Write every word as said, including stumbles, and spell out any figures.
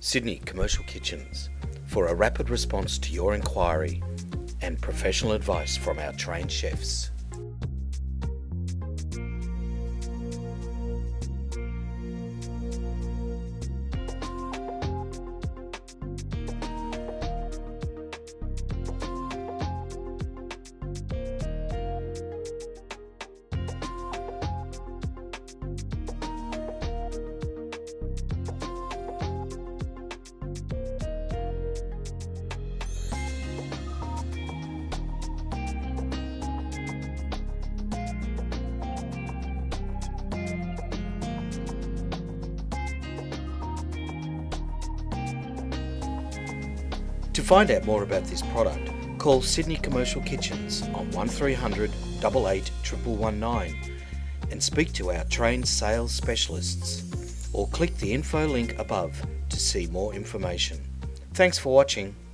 Sydney Commercial Kitchens, for a rapid response to your inquiry and professional advice from our trained chefs. To find out more about this product, call Sydney Commercial Kitchens on one three hundred, eight eight eight, one one one nine and speak to our trained sales specialists, or click the info link above to see more information. Thanks for watching.